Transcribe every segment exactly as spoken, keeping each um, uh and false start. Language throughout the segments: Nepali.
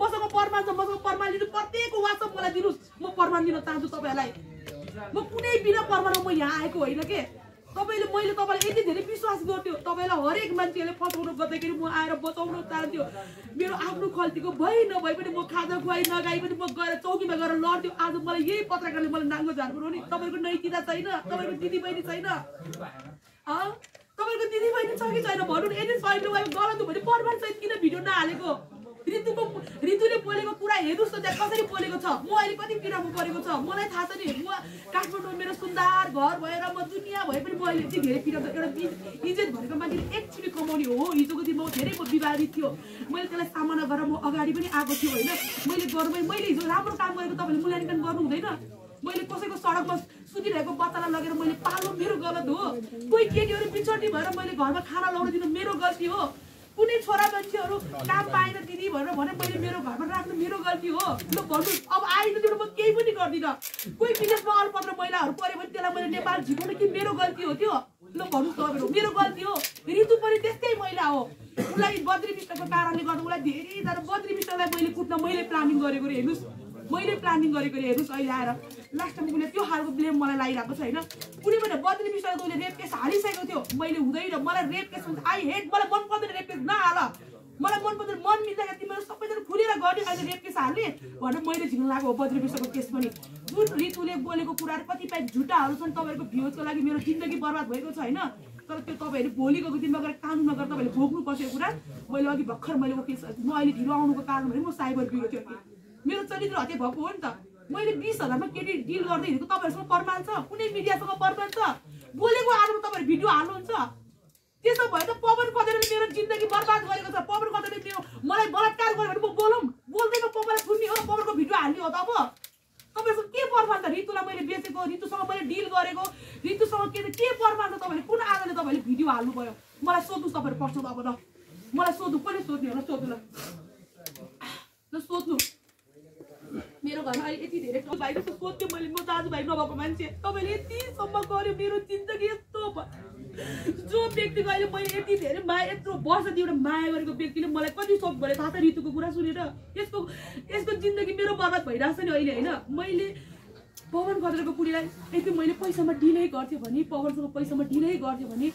मसँग परमान छ, मसँग परमान लिनु प्रत्येकको वाट्सएप मलाई दिनुस्, म परमान लिन चाहन्छु तपाईहरुलाई। म कुनै बिना परमानमा म यहाँ आएको होइन के। तपाईले मैले तपाईलाई यति धेरै विश्वास गर्थ्यो, तपाईलाई हरेक मान्छेले फसाउनु गर्दाखेरि म आएर बचाउन चाहन्थ्यो। मेरो आफ्नो खल्तीको भइ नभए पनि म खाजा खुवाइ नगाइ पनि म गएर चौकीमा गएर लड्थ्यो। आज मलाई यही पत्रकारले मलाई नाङ्गो झार्नु पर्यो नि। तपाईको नैतिकता छैन, तपाईको दिदीबहिनी छैन। अ तपाईको दिदीबहिनी छ कि छैन भन्नु यदि सही नभए गलत हो भने परमान सहित किन भिडियो नहालेको? ऋतुको ऋतुले बोलेको कुरा हेर्नुस् त त्यहाँ कसरी बोलेको छ। म अहिले कति पीडामा परेको छ मलाई थाहा छ नि। म काठमाडौँ मेरो सुन्दर घर भएर म दुनियाँ भए पनि म अहिले यति धेरै पीडा एउटा इज्जत भनेको मान्छेले एक छिपी कमाउने हो। हिजोको दिन म धेरै म विवादित थियो, मैले त्यसलाई सामना गरेर म अगाडि पनि आएको थियो होइन। मैले गर्मै मैले हिजो राम्रो काम गरेको तपाईँले मूल्याङ्कन गर्नु हुँदैन। मैले कसैको सडकमा सुतिरहेको बच्चालाई लगेर मैले पाल्नु मेरो गलत हो। कोही केटीहरू बिछोडी भएर मैले घरमा खाना लाउन दिनु मेरो गल्ती हो। कुनै छोरा मान्छेहरू काम पाएन दिदी भनेर भने मैले मेरो घरमा राख्नु मेरो गल्ती हो। ल भन्नु अब आइदिनु म केही पनि गर्दिनँ। कोही विदेशमा अल्पत्र महिलाहरू पऱ्यो भने त्यसलाई मैले नेपाल झिकाउनु कि मेरो गल्ती हो त्यो? ल भन्नु तपाईँहरू मेरो गल्ती हो। ऋतु पनि त्यस्तै महिला हो। उसलाई बद्री विष्टको कारणले गर्दा उसलाई धेरैजना बद्री विष्टलाई मैले कुट्न मैले प्लानिङ गरेको रे हेर्नुस्, मैले प्लानिङ गरेको रे हेर्नुस्। अहिले आएर लास्टमा उसले त्यो खालको ब्लेम मलाई लागिरहेको छ होइन। कुनै पनि बद्री विष्टको उसले रेप केस हालिसकेको थियो। मैले हुँदैन मलाई रेप केस भन्छ आई हेट मलाई मन पर्दैन रेप केस नहाल मलाई मन पर्दैन मन मिल्दाखेरि तिमीहरू सबैजना खुलेर गर्ने अहिले रेप केस हाल्ने भनेर मैले झिक्न लागेको हो बद्री विष्टको केस पनि। जुन ऋतुले बोलेको कुराहरू कतिपय झुटाहरू छन् तपाईँहरूको भ्युजको लागि मेरो जिन्दगी बर्बाद भएको छ होइन। तर त्यो तपाईँहरूले भोलिको दिनमा गएर कानुनमा गएर तपाईँहरूले भोग्नु पर्छ कुरा। मैले अघि भर्खर मैले ओके म अहिले ढिलो आउनुको कारण भने म साइबर ब्युरो थियो मेरो चरित्र हत्या भएको हो नि त। मैले बीस हजारमा केटी डिल गर्दै हिँडेको तपाईँहरूसँग प्रमाण छ, कुनै मिडियासँग प्रमाण छ? बोलेको आधारमा तपाईँहरू भिडियो हाल्नुहुन्छ। त्यसो भए त पवन कदेरले मेरो जिन्दगी बर्बाद गरेको छ। पवन कदेरले मेरो मलाई बलात्कार गर्यो भने म बोलौँ? बोल्दैन पवनलाई सुन्ने हो, पवनको भिडियो हाल्ने हो त। अब तपाईँहरूसँग के प्रमाण त? ऋतुलाई मैले बेचेको, ऋतुसँग मैले डिल गरेको, ऋतुसँग के के प्रमाण त? तपाईँले कुन आधारले तपाईँले भिडियो हाल्नु भयो? मलाई सोध्नुहोस् तपाईँहरू प्रश्न त। अब ल मलाई सोध्नु पनि सोध्ने हो, सोध्नु ल ल सोध्नु। मेरो घरमा अहिले यति धेरै भाइ सोध्थ्यो मैले म दाजुभाइ नभएको मान्छे। तपाईँले यतिसम्म गर्यो मेरो जिन्दगी यस्तो भयो। जो व्यक्तिको अहिले मैले यति धेरै माया यत्रो वर्षदेखि एउटा माया गरेको व्यक्तिले मलाई कति सोप भयो थाहा छ? ऋतुको कुरा सुनेर यसको यसको जिन्दगी मेरो बर्बाद भइरहेको छ नि अहिले होइन। मैले पवन खत्रेको कुडीलाई यदि मैले पैसामा डिलै गर्थेँ भने पवनसँग पैसामा डिलै गर्थेँ भने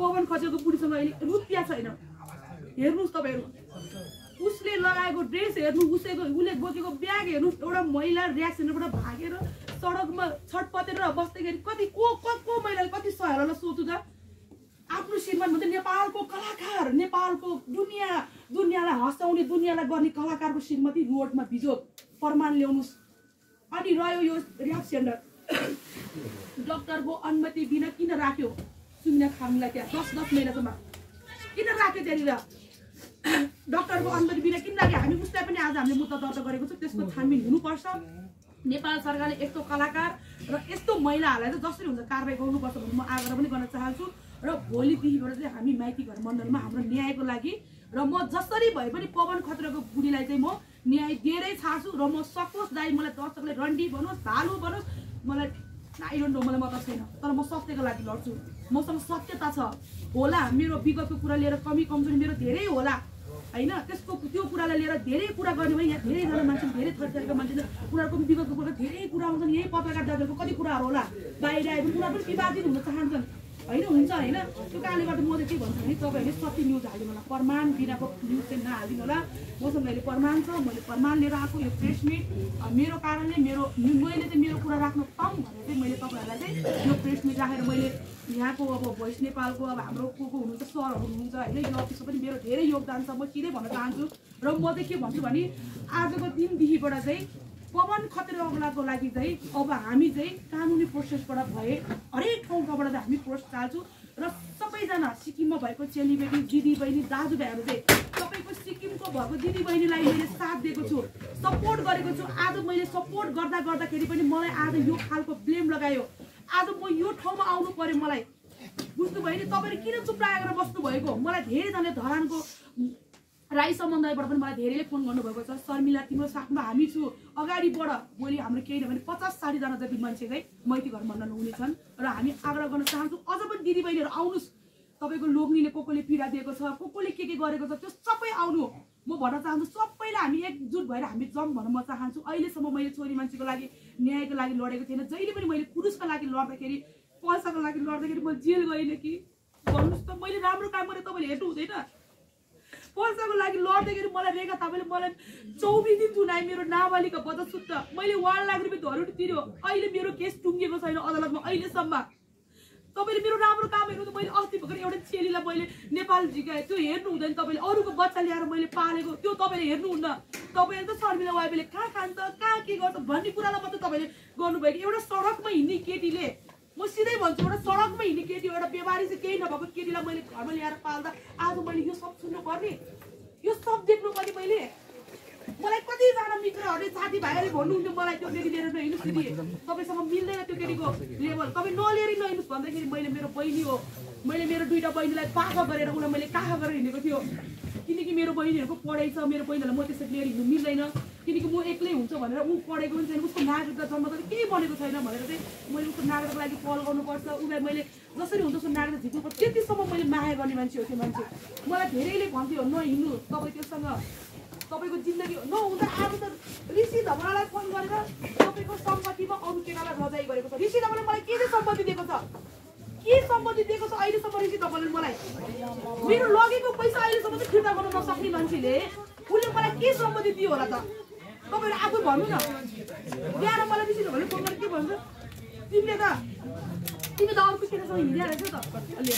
पवन खत्रेको कुडीसँग अहिले रुपियाँ छैन। हेर्नुहोस् तपाईँहरू उसले लगाएको ड्रेस हेर्नु, उसैको उसले बोकेको ब्याग हेर्नु। एउटा महिला ऱ्याक सेन्टरबाट भागेर सडकमा छटपटेर बस्दाखेरि कति को को को महिलाले कति सहारालाई सोध्नु त? आफ्नो श्रीमान भन्दा नेपालको कलाकार, नेपालको दुनियाँ दुनियाँलाई हँसाउने दुनियाँलाई गर्ने कलाकारको श्रीमती रोडमा भिजो। प्रमाण ल्याउनुहोस्। अनि रह्यो यो ऱ्याक सेन्टर डक्टरको अनुमति बिना किन राख्यो? सुन्ने खानुलाई त्यहाँ दस दस महिनासम्म किन राख्यो त्यहाँनिर? डक्टरको अनुमति बिना किन राख्यो? हामी उसलाई पनि आज हामीले मुद्दा दर्ता गरेको छ, त्यसको छानबिन हुनुपर्छ। नेपाल सरकारले यस्तो कलाकार र यस्तो महिलाहरूलाई चाहिँ जसरी हुन्छ कारवाही गर्नुपर्छ भन्ने म आग्रह पनि गर्न चाहन्छु। र भोलिदेखिबाट चाहिँ हामी माइती घर मण्डलमा हाम्रो न्यायको लागि र म जसरी भए पनि पवन खत्रेको बुढीलाई चाहिँ म न्याय दिएरै छाड्छु। र म सकोस् दाइ मलाई दर्शकले रन्डी बनोस् भालु बनोस् मलाई आई डोन्ट नो मलाई मतलब छैन, तर म सत्यको लागि लड्छु। मसँग सत्यता छ होला, मेरो विगतको कुरा लिएर कमी कमजोरी मेरो धेरै होला होइन। त्यसको त्यो कुरालाई लिएर धेरै कुरा गर्ने भने यहाँ धेरैजना मान्छे धेरै थरीका मान्छे उनीहरूको पनि विगतको कुरा धेरै कुरा आउँछन्। यही पत्रकार दाजुहरूको कति कुराहरू होला बाहिर आयो भने उनीहरू पनि विवादित हुन चाहन्छन् होइन, हुन्छ होइन। त्यो कारणले गर्दा म चाहिँ के भन्छु भने तपाईँहरूले सत्य न्युज हालिदिनु होला, प्रमाण बिनाको न्युज चाहिँ नहालिदिनु होला। मसँग अहिले प्रमाण छ, मैले प्रमाण लिएर आएको यो प्रेसमिट मेरो कारणले मेरो मैले चाहिँ मेरो कुरा राख्न पाऊँ भनेर चाहिँ मैले तपाईँहरूलाई चाहिँ यो प्रेसमिट राखेर मैले यहाँको अब भोइस नेपालको अब हाम्रो को को हुनुहुन्छ सरहरू हुनुहुन्छ होइन, यो अफिसको पनि मेरो धेरै योगदान छ। म सिधै भन्न चाहन्छु र म चाहिँ के भन्छु भने आजको दिनदेखिबाट चाहिँ पवन खत्रेको लागि चाहिँ अब हामी चाहिँ कानुनी प्रोसेसबाट भए हरेक ठाउँबाट चाहिँ हामी प्रोसेस चाल्छौँ। र सबैजना सिक्किममा भएको चेलीबेटी दिदीबहिनी दाजुभाइहरू चाहिँ सबैको सिक्किमको भएको दिदीबहिनीलाई मैले साथ दिएको छु, सपोर्ट गरेको छु। आज मैले सपोर्ट गर्दा गर्दाखेरि पनि मलाई आज यो खालको ब्लेम लगायो। आज म यो ठाउँमा आउनु पर्यो मलाई, बुझ्नुभयो नि? तपाईँले किन चुप लागेर बस्नुभएको? मलाई धेरैजनाले धरानको राई समुदायबाट पनि मलाई धेरैले फोन गर्नुभएको छ, शर्मिला तिम्रो साथमा हामी छु, अगाडि बढ। भोलि हाम्रो केही नभए पचास साठीजना जति मान्छे चाहिँ मैती घर मण्डल हुनेछन् र हामी आग्रह गर्न चाहन्छौँ। अझ पनि दिदीबहिनीहरू आउनुहोस्, तपाईँको लोग्नेले को कोले पीडा दिएको छ, को कोले के के गरेको छ त्यो सबै आउनु। म भन्न चाहन्छु सबैले हामी एकजुट भएर हामी जम भन्न म चाहन्छु। अहिलेसम्म मैले छोरी मान्छेको लागि न्यायको लागि लडेको थिएन। जहिले पनि मैले पुरुषको लागि लड्दाखेरि पैसाको लागि लड्दाखेरि म जेल गएन कि भन्नुस् त। मैले राम्रो काम गरे तपाईले हेर्नु हुँदैन। पैसाको लागि लड्दाखेरि मलाई रेगा तपाईले मलाई चौबिस दिन जुनाइ मेरो नाबालिका बदसुद्ध मैले एक लाख रुपैयाँ धरोहर तिर्यो। अहिले मेरो केस टुंगेको छैन अदालतमा। अहिलेसम्म तपाईले मेरो राम्रो काम हेर्नु त। मैले अस्ति भर्खर एउटा चेलीलाई मैले नेपाल जिगाए त्यो हेर्नु हुँदैन। तपाईले अरूको बच्चा ल्याएर मैले पालेको त्यो तपाईले हेर्नु हुन्न। तपाईले त शर्मिला वाइफले कहाँ खान्छ कहाँ के गर्छ भन्ने कुरालाई मात्र तपाईले गर्नु भएको। एउटा सडकमा हिँड्ने केटीले म सिधै भन्छु एउटा सडकमा हिँड्ने केटी एउटा बेमारी चाहिँ केही नभएको केटीलाई मैले घरमा ल्याएर पाल्दा आज मैले यो सब सुन्नुपर्ने यो सब देख्नुपर्ने। मैले मलाई कतिजना मित्रहरूले साथीभाइहरूले भन्नुहुन्थ्यो मलाई त्यो केटी लिएर नहिँड्नुहोस् दिदी तपाईसँग मिल्दैन त्यो केटीको लेभल तपाईँ नलिएर नहिँड्नुहोस् भन्दाखेरि मैले मेरो बहिनी हो। मैले मेरो दुईवटा बहिनीलाई पाखा गरेर उसलाई मैले काखा गरेर हिँडेको थियो किनकि मेरो बहिनीहरूको पढाइ छ। मेरो बहिनीहरूलाई म त्यसरी लिएर हिँड्नु मिल्दैन किनकि म एक्लै हुन्छ भनेर ऊ पढेको पनि छैन उसको नागरिकता जन्म त केही बनेको छैन भनेर चाहिँ मैले उसको नागरिकको लागि पहल गर्नुपर्छ। उसलाई मैले जसरी हुन्छ उसको नागरिक झिक्नुपर्छ। त्यतिसम्म मैले माया गर्ने मान्छे हो। त्यो मान्छे मलाई धेरैले भन्थ्यो नहिँड्नु तपाईँ त्योसँग तपाईको जिन्दगी नहुँदा आज त ऋषि धमलालाई फोन गरेर तपाईको सम्पत्तिमा अरु केटालाई रजाई गरेको छ। ऋषि धमलाले मलाई के चाहिँ सम्पत्ति दिएको छ के सम्पत्ति दिएको छ अहिलेसम्म ऋषि धमलाले मलाई मेरो लगेको पैसा अहिलेसम्म चाहिँ फिर्ता गर्न नसक्ने मान्छेले उसले मलाई के सम्पत्ति दियो होला त तपाईहरु आफै भन्नु न। ल्याएर मलाई ऋषि धमलाले फोन गरेर के भन्छ तिमीले त तिमी त अर्को केटासँग हिँडेर रहेछ त ले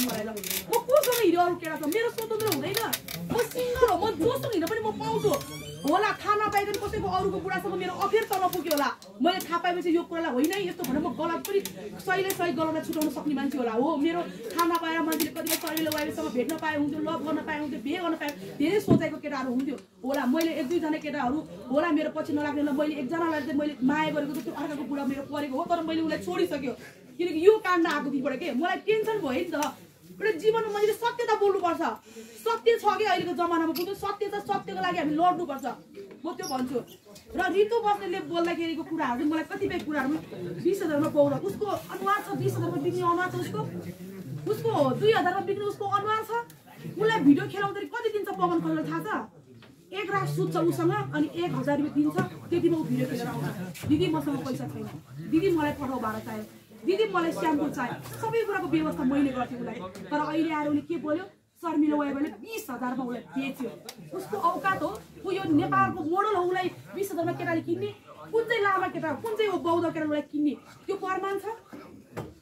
मलाई ल म कोसँग हिँड्यो अरू केटा छ मेरो स्वतन्त्र हुँदैन। म सिङ्गल हो। म जोसँग हिँड्न पनि म पाउँछु होला थाहा नपाइकन कसैको अरूको बुढासँग मेरो अफेयर त नपुग्यो होला। मैले थाहा पाएपछि यो कुरालाई होइन यस्तो भनेर म गलत पनि सहीले सही गलतलाई छुटाउन सक्ने मान्छे होला। हो मेरो थाहा नपाएर मान्छेले कतिपय सहिलो वाइफसँग भेट्न पाए हुन्थ्यो लभ गर्न पाए हुन्थ्यो बिहे गर्न पाए धेरै सोचेको केटाहरू हुन्थ्यो होला। मैले एक दुईजना केटाहरू होला मेरो पछि नलाग्नेलाई मैले एकजनालाई चाहिँ मैले माया गरेको त त्यो अर्काको बुढा मेरो परेको हो तर मैले उसलाई छोडिसक्यो किनकि यो काण्ड आएको दिनबाट के मलाई टेन्सन भयो नि त। एउटा जीवनमा मैले सत्य त बोल्नुपर्छ। सत्य छ कि अहिलेको जमानामा बुझ्नु सत्य छ। सत्यको लागि हामी लड्नुपर्छ म त्यो भन्छु। र रितु बस्नेले बोल्दाखेरिको कुराहरू मलाई कतिपय कुराहरूमा बिस हजारमा पाउनु उसको अनुहार छ बिस हजारमा बिक्ने अनुहार छ उसको उसको दुई हजारमा बिक्ने उसको अनुहार छ। उसलाई भिडियो खेलाउँदाखेरि कति दिन्छ पवन खरेल थाहा छ एक रात सुत्छ उसँग अनि एक हजार रुपियाँ दिन्छ त्यतिमा ऊ भिडियो खेलेर आउँछ। दिदी मसँग पैसा छैन दिदी मलाई पठाउ भाडा चाहियो दिदी मलाई स्याम्पू चाहियो सबै कुराको व्यवस्था मैले गर्थेँ उसलाई। तर अहिले आएर उसले के बोल्यो शर्मिला वाइफले बिस हजारमा उसलाई बेच्यो। उसको औकात हो ऊ यो नेपालको मोडल हो। उसलाई बिस हजारमा केटाले किन्ने कुन चाहिँ लामा केटा कुन चाहिँ हो बौद्ध केटा उसलाई किन्ने त्यो प्रमाण छ।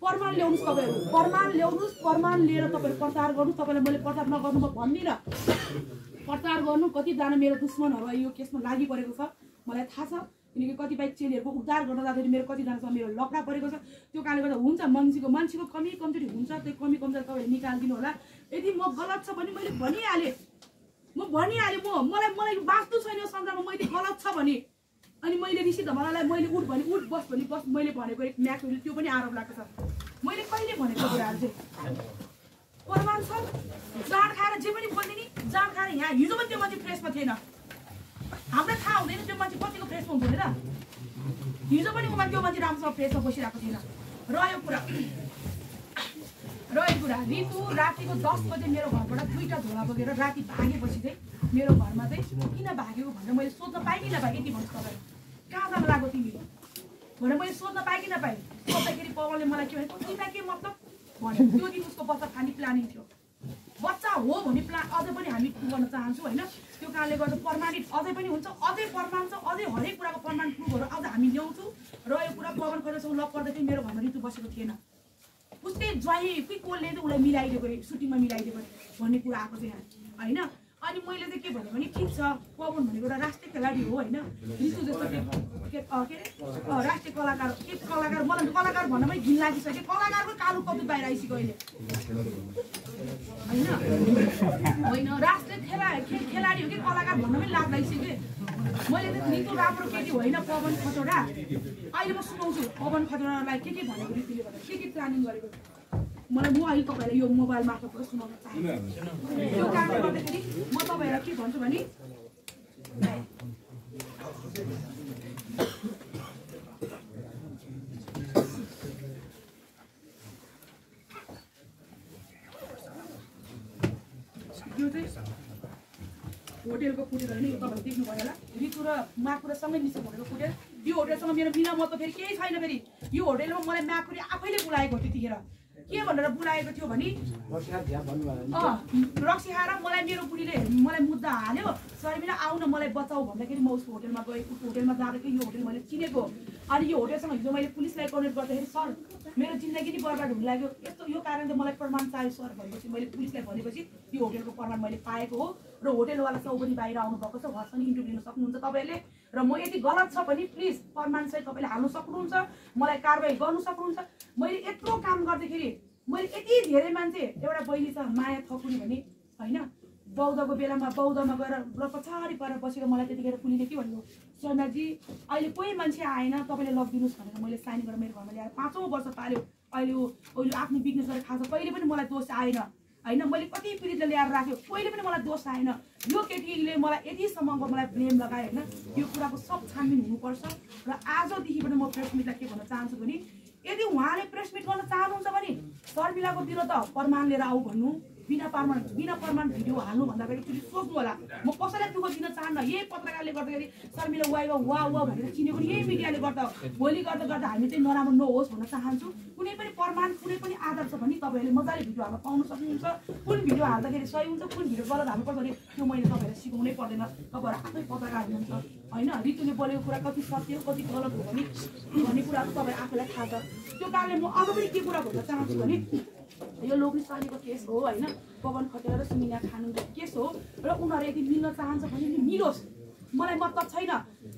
प्रमाण ल्याउनुहोस् तपाईँहरू प्रमाण ल्याउनुहोस्। प्रमाण लिएर तपाईँहरू प्रचार गर्नुहोस्। तपाईँलाई मैले प्रचार नगर्नु म भन्दिनँ। प्रचार गर्नु कतिजना मेरो दुश्मनहरू यो केसमा लागि परेको छ मलाई थाहा छ किनकि कतिपय चेलीहरूको उद्धार गर्न जाँदाखेरि मेरो कतिजनासँग मेरो लफडा परेको छ। त्यो कारणले गर्दा हुन्छ मान्छेको मान्छेको कमी कमजोरी हुन्छ। त्यो कमी कमजोरी तपाईँले निकालिदिनु होला। यदि म गलत छ भने मैले भनिहालेँ म भनिहालेँ म मलाई मलाई बाँच्नु छैन यो संसारमा मैले गलत छ भने। अनि मैले ऋषि धमलालाई मैले उठ भने उठ बस भने बस मैले भनेको एक म्याक्सले त्यो पनि आरोप लाग्छ। मैले कहिले भनेको कुराहरू चाहिँ प्रमाण छ। जाँड खाएर जे पनि बनिदिने जाँड खाएर यहाँ हिजो पनि त्यो मान्छे फ्रेसमा थिएन। हामीलाई थाहा हुँदैन त्यो मान्छे कतिको फ्रेसमा हुँदैन। हिजो पनि उमा त्यो मान्छे राम्रोसँग फ्रेसमा बसिरहेको थिएन। रह्यो कुरा रह्यो कुरा रितु रातिको दस बजे मेरो घरबाट दुईवटा झोला बोकेर राति भागेपछि चाहिँ मेरो घरमा चाहिँ किन भाग्यो भनेर मैले सोध्न पाएँ कि नपाएँ यति भन्छु तपाईँलाई कहाँ जान लाग्यो तिमी भनेर मैले सोध्न पाएँ कि नपाएँ सोध्दाखेरि पवनले मलाई के भनेको तिमीलाई के मतलब भन्यो। त्यो दिन उसको बच्चा खाने प्लानिङ थियो। बच्चा हो भने प्लान अझै पनि हामी गर्न चाहन्छौँ होइन। त्यो कारणले गर्दा प्रमाणित अझै पनि हुन्छ अझै प्रमाण छ अझै हरेक कुराको प्रमाण प्रुफहरू अझ हामी ल्याउँछौँ। र यो कुरा पवन खरेलसँग लभ गर्दाखेरि मेरो घरमा ऋतु बसेको थिएन। उसले ज्वाइँ कि कसले चाहिँ उसलाई मिलाइदिएको सुटिङमा मिलाइदिएको भन्ने कुरा आएको चाहिँ होइन। अनि मैले चाहिँ के भन्यो भने ठिक छ पवन भनेको एउटा राष्ट्रिय खेलाडी हो होइन ऋतु जस्तो के अरे राष्ट्रिय कलाकार के कलाकार मलाई कलाकार भन्नमै घिन लागिसक्यो। कलाकारको कालो कपी बाहिर आइसक्यो अहिले होइन होइन राष्ट्रिय खेला खेलाडी हो कि कलाकार भन्नमै लाग्दैसक्यो। मैले त ऋतु राम्रो केटी होइन पवन खटौडा अहिले म सुनाउँछु पवन खटौडालाई के के भनेको ऋतुले भन्दा के के प्लानिङ गरेको मलाई म अहिले तपाईँलाई यो मोबाइल मार्फत कुरा सुनाउन चाहन्छु। त्यो कारणले गर्दाखेरि म तपाईँहरूलाई के भन्छु भने यो चाहिँ होटलको कुटेर हैन यो तपाईहरु देख्नु भयो होला रितुरा माकुरा सँगै मिसेको होटलको कुटेर यो होटलसँग मेरो बिना मतलब फेरि केही छैन फेरि यो होटलमा मलाई माकुरी आफैले बोलाएको त्यतिखेर के भनेर बोलाएको थियो भनी रक्सी हार भन्नु भयो अ रक्सी हार मलाई मेरो बुढीले मलाई मुद्दा हाल्यो शर्मिला आउन मलाई बचाऊ भन्दाखेरि म उसको होटलमा गए उसको होटलमा जाँदै यो होटल मैले चिनेको अनि यो होटलसँग हिजो मैले पुलिसलाई कन्ट्याक्ट गर्दाखेरि सर मेरो जिन्दगी नि बर्बाद हुन लाग्यो यस्तो यो कारणले मलाई प्रमाण चाहियो सर भनेपछि मैले पुलिसलाई भनेपछि यो होटलको प्रमाण मैले पाएको हो र होटलवाला सब पनि बाहिर आउनु भएको छ उहाँसँग इन्टरभ्यु लिन सक्नुहुन्छ तपाईले र म यदि गलत छ भने प्लिज प्रमाण सहित तपाईले हाल्न सक्नुहुन्छ मलाई कारबाही गर्न सक्नुहुन्छ मैले यत्रो काम गर्दाखेरि मैले यति धेरै मान्छे एउटा बहिनी छ माया थकुनी भने हैन बौद्धको बेलामा बौद्धमा गएर र पछाडी परेर बसेर मलाई त्यतिखेर पुलिसले के भन्यो शर्माजी अहिले कोही मान्छे आएन तपाईले लग दिनुस् भनेर मैले साइन गरेर मेरो घरमा ल्याएर पाँचौं वर्ष पाल्यो अहिले अहिले आफ्नो बिजनेस गरेर खान्छ कहिले पनि मलाई दोष आएन हैन मैले कति पीडितले ल्याएर राख्यो कहिले पनि मलाई दोष आएन यो केटीले मलाई यतिसम्मको मलाई ब्लेम लगायो हैन यो कुराको सब छानबिन हुनुपर्छ र आजदेखि पनि म प्रेसमिटलाई के भन्न चाहन्छु भने यदि उहाँले प्रेसमिट गर्न चाहनुहुन्छ भने शर्मिलाको विरुद्ध प्रमाण लिएर आऊ भन्नु बिना प्रमाण बिना प्रमाण भिडियो हाल्नु भन्दा पनि एकचोटी सोच्नु होला म कसैलाई दुःख दिन चाहन्न यही पत्रकारले गर्दाखेरि शर्मिला वाइवा वा वा भनेर चिनेको यही मिडियाले गर्दा भोलि गर्दा गर्दा हामी चाहिँ नराम्रो नहोस् भन्न चाहन्छु कुनै पनि प्रमाण कुनै पनि आधार छ भने तपाईहरुले मजाले भिडियो हाल्न पाउन सक्नुहुन्छ कुन भिडियो हाल्दाखेरि सही हुन्छ कुन भिडियो गलत हाल्नुपर्छ भने त्यो मैले तपाईहरुलाई सिकाउनै पर्दैन तपाईहरु आफै पत्रकार हुनुहुन्छ हैन रितुले बोलेको कुरा कति सत्य हो कति गलत हो भने भन्ने कुरा तपाईहरु आफैलाई थाहा छ त्यो कारणले म अझ पनि के कुरा भन्न चाहन्छु भने यो लोग्ने शरीरको केस हो हैन पवन खटेल र सुमिना खानुको केस हो र उनीहरु यदि मिल्न चाहन्छ भने नि मिलोस् मलाई मतलब छैन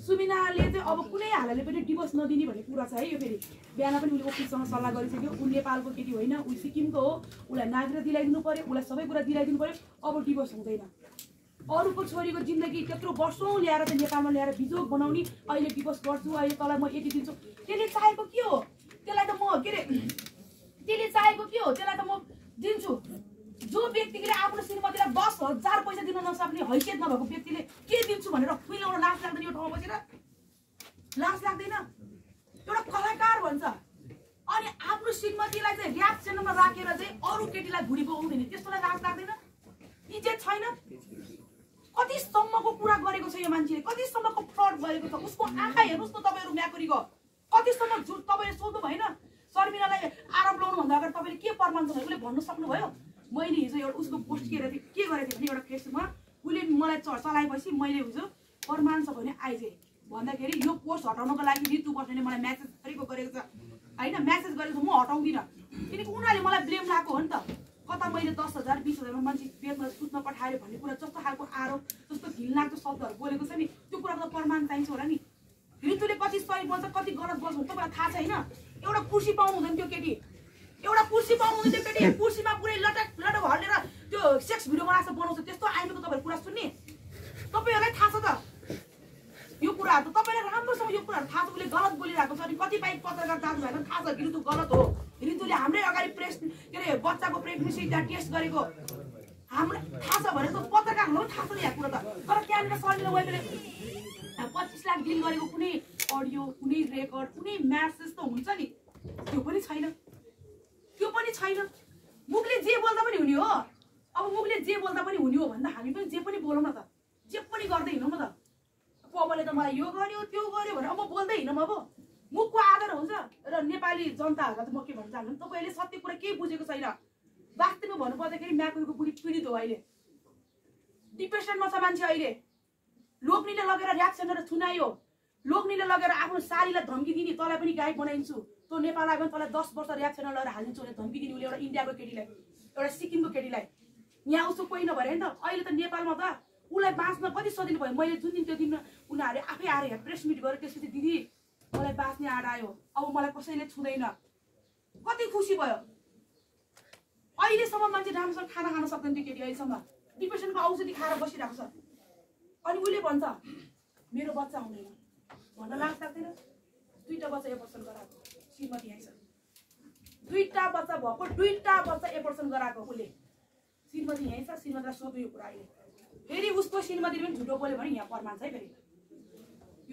सुमिनाले चाहिँ अब कुनै हालतले पनि डिभोर्स नदिने भन्ने कुरा छ है यो फेरि बिहान पनि उले ओफिससँग सल्लाह गरिसक्यो उ नेपालको केटी होइन उ सिक्किमको हो उलाई नागरिकता दिलाइदिनु पर्यो उलाई सबै कुरा दिलाइदिनु पर्यो अब डिभोर्स हुँदैन अरुको छोरीको जिन्दगी त्यत्रो वर्षौं ल्याएर चाहिँ नेपालमा ल्याएर बिजोग बनाउने अहिले डिभोर्स गर्छु अहिले तलाई म यति दिन्छु त्यसले चाहेको के हो त्यसलाई त म के रे त्यसले चाहेको के हो त्यसलाई त म दिन्छु जो व्यक्तिले आफ्नो श्रीमतीलाई दस हजार पैसा दिन नसक्ने हैसियत नभएको व्यक्तिले के दिन्छु भनेर खुइलाउन लाज लाग्दैन यो ठाउँमा बसेर लाज लाग्दैन एउटा कलाकार भन्छ अनि आफ्नो श्रीमतीलाई चाहिँ र्याप च्यानलमा राखेर चाहिँ अरू केटीलाई घुडी बोक्दैन त्यसलाई लाज लाग्दैन इज्जत छैन कतिसम्मको कुरा गरेको छ यो मान्छेले कतिसम्मको फ्रड गरेको छ उसको आँखा हेर्नुस् न तपाईहरु म्याकुरीको कतिसम्म झुट तपाईहरुले सोध्नु भएन शर्मिलालाई आरोप लगाउनु भन्दा अगाडि तपाईले के प्रमाण छ उसले भन्न सक्नु भयो मैले हिजो एउटा उसको पोस्ट गरेर के गरेथे भने एउटा फेसबुकमा उले मलाई चलाएपछि मैले हिजो प्रमाण छ भने आइजे भन्दाखेरि यो पोस्ट हटाउनको लागि रितु बस्नेले मलाई मेसेज गरेको गरेको छ हैन मेसेज गरेको म हटाउँदिन किनकि उनीहरुले मलाई ब्लेम लाएको हो नि त कता मैले दस हजार बीस हजार मान्छे पेटमा सुत्न पठायो भन्ने कुरा जस्तो खालको आरोप जस्तो घिनलाग्दो शब्दहरु बोलेको छ नि त्यो कुराको प्रमाण चाहिन्छ होला नि रितुले कति सही बोल्छ कति गलत बोल्छ तपाईलाई थाहा छैन एउटा कुर्सी पाउनु हुँदैन त्यो केटी एउटा कुर्सी पाउनु हुँदैन त्यो केटी कुर्सीमा पुरै लटक लटक हल्लेर त्यो सेक्स भिडियो बनाउँछ बनाउँछ त्यस्तो आइनको तपाईहरु कुरा सुन्ने तपाईहरुलाई थाहा छ त यो कुरा त तपाईहरुलाई राम्रोसँग यो कुरा थाहा छ उले गलत बोलिरहेको छ अनि कतिपय पत्रकार दाजुभाइलाई थाहा छ रितु गलत हो रितुले हाम्रै अगाडि प्रेस के रे बच्चाको प्रेग्नेन्सी टेस्ट गरेको हाम्रो थाहा छ भने त पत्रकारहरुलाई थाहा छ या कुरा त तर क्यामेरा सरले वाइले पच्चीस लाख बिल गरेको कुनै अडियो कुनै रेकर्ड कुनै म्यासेज त हुन्छ नि त्यो पनि छैन त्यो पनि छैन मुखले जे बोल्दा पनि हुने हो अब मुखले जे बोल्दा पनि हुने हो भन्दा हामी पनि जे पनि बोलौँ न त जे पनि गर्दै हिँडौँ न त पवनले त मलाई यो गर्यो त्यो गर्यो भनेर अब बोल्दै हिँडौँ अब मुखको आधार हुन्छ र नेपाली जनताहरूलाई त म के भन्न चाहन्छु तपाईले सत्य कुरा केही बुझेको छैन वास्तवमा भन्नुपर्दाखेरि म्याकुरीको बुढी पीडित हो अहिले डिप्रेसनमा छ मान्छे अहिले लोग्नेले लगेर रियाक्सन गरेर थुनायो लोग्नेले लगेर आफ्नो सालीलाई धम्की दिने तँलाई पनि गायब बनाइदिन्छु तँ नेपाल आयो भने तँलाई दस वर्ष रियाक्सन लगेर हालिदिन्छु भनेर धम्की दिने उसले एउटा इन्डियाको केटीलाई एउटा सिक्किमको केटीलाई यहाँ उसको कोही नभएर नि त अहिले त नेपालमा त उसलाई बाँच्न कति सजिलो भयो मैले जुन दिन त्यो दिन उनीहरूले आफै आएर यहाँ प्रेस मिट गरेर त्यसपछि दिदी मलाई बाँच्ने आड आयो अब मलाई कसैले छुँदैन कति खुसी भयो अहिलेसम्म मान्छे राम्रोसँग खाना खान सक्दैन त्यो केटी अहिलेसम्म डिप्रेसनको औषधि खाएर बसिरहेको छ अनि उसले भन्छ मेरो बच्चा हुँदैन भन्न लाज लाग्दैन दुईटा बच्चा एबोर्सन गराएको श्रीमती यहीँ छ दुईटा बच्चा भएको दुईटा बच्चा एबोर्सन गराएको उसले श्रीमती यहीँ छ श्रीमतीलाई सोध्यो यो कुरा अहिले फेरि उसको श्रीमतीले पनि झुटो बोल्यो भने यहाँ प्रमाण छ है फेरि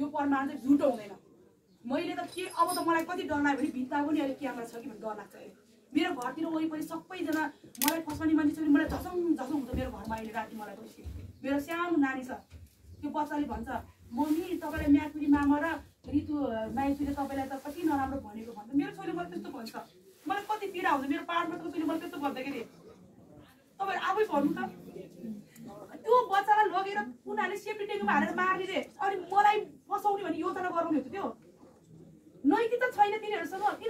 यो प्रमाण चाहिँ झुटो हुँदैन मैले त के अब त मलाई कति डर लाग्यो भने भित्तामा पनि अहिले क्यामेरा छ कि भन्ने डर लाग्छ मेरो घरतिर वरिपरि सबैजना मलाई फसाउने मान्छे छ भने मलाई झसङ झसङ हुन्छ मेरो घरमा अहिले राति मलाई पनि मेरो सानो नानी छ त्यो बच्चाले भन्छ मम्मी तपाईले म्याकुली मामा र रितु माइतीले तपाईलाई त कति नराम्रो भनेको भन्छ मेरो छोरी मलाई त्यस्तो भन्छ मलाई कति पीडा हुन्छ मेरो पार्टको छोरी मलाई त्यस्तो भन्दाखेरि तपाईहरु आफै भन्नु त त्यो बच्चालाई लगेर उनीहरुले सेफ्टी ट्याङ्कमा हालेर मार्ने रे अनि मलाई फसाउने भने योजना गराउने हो त्यो नैतिकता छैन तिनीहरुसँग